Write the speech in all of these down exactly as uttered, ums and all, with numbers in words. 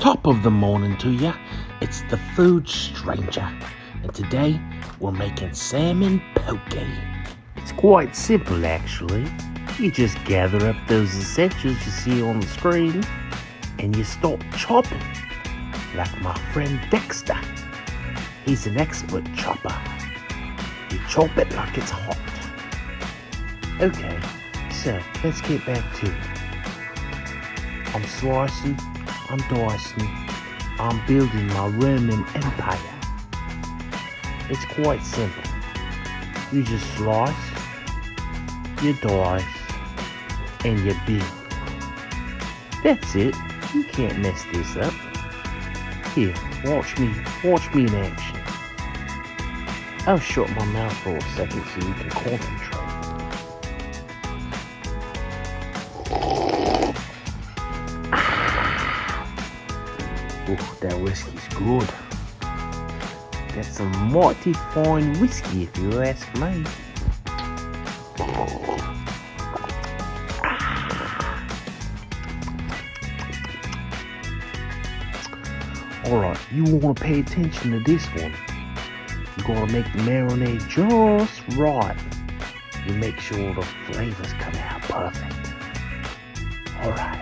Top of the morning to you. It's the Food Stranger, and today we're making salmon poke. It's quite simple, actually. You just gather up those essentials you see on the screen, and you start chopping, like my friend Dexter. He's an expert chopper. You chop it like it's hot. Okay, so let's get back to it. I'm slicing. I'm dicing, I'm building my Roman Empire. It's quite simple. You just slice, you dice, and you build. That's it. You can't mess this up. Here, watch me, watch me in action. I'll shut my mouth for a second so you can concentrate. Oh, that whiskey's good. That's some mighty fine whiskey, if you ask me. Alright, you want to pay attention to this one. You gotta make the marinade just right. You make sure the flavors come out perfect. Alright.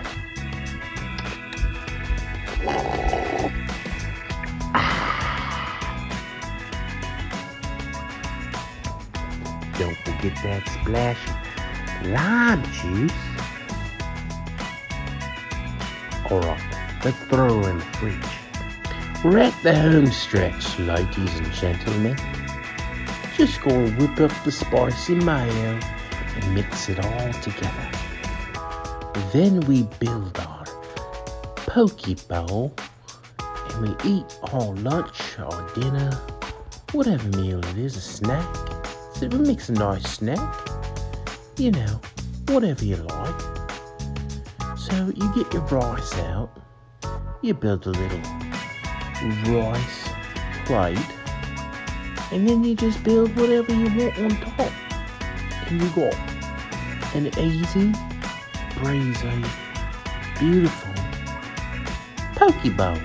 Don't forget that splash of lime juice. Alright, let's throw in the fridge. We're at the home stretch, ladies and gentlemen. Just gonna whip up the spicy mayo and mix it all together. Then we build our poke bowl and we eat our lunch, our dinner, whatever meal it is, a snack. It makes a nice snack, you know, whatever you like. So you get your rice out, you build a little rice plate, and then you just build whatever you want on top. And you got an easy, breezy, beautiful poke bowl,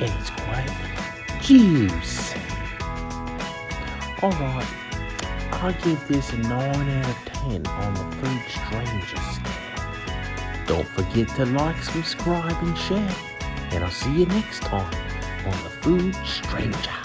and it's quite juicy. Alright, I give this a nine out of ten on the Food Stranger scale. Don't forget to like, subscribe, and share. And I'll see you next time on the Food Stranger.